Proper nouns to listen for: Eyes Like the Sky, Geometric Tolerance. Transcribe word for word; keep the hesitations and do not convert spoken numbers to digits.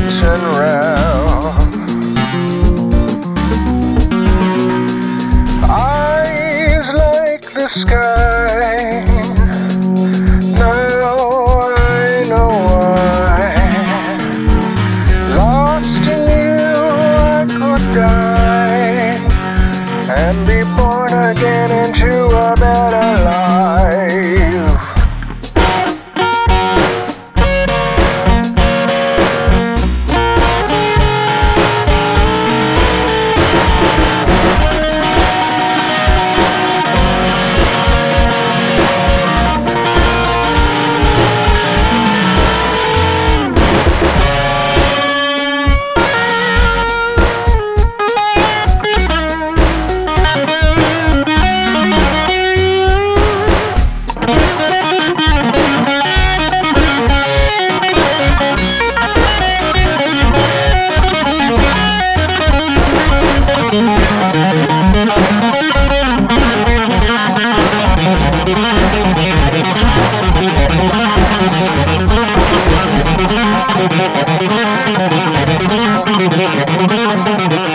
dancing round. Eyes like the sky, now I know why. Lost in you I could die and be born again into a better life. We'll be right back.